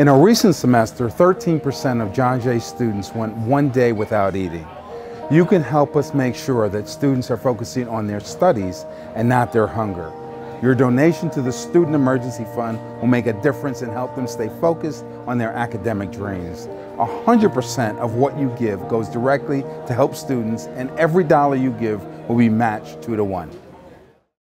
In a recent semester, 13% of John Jay students went one day without eating. You can help us make sure that students are focusing on their studies and not their hunger. Your donation to the Student Emergency Fund will make a difference and help them stay focused on their academic dreams. 100% of what you give goes directly to help students, and every dollar you give will be matched 2-to-1.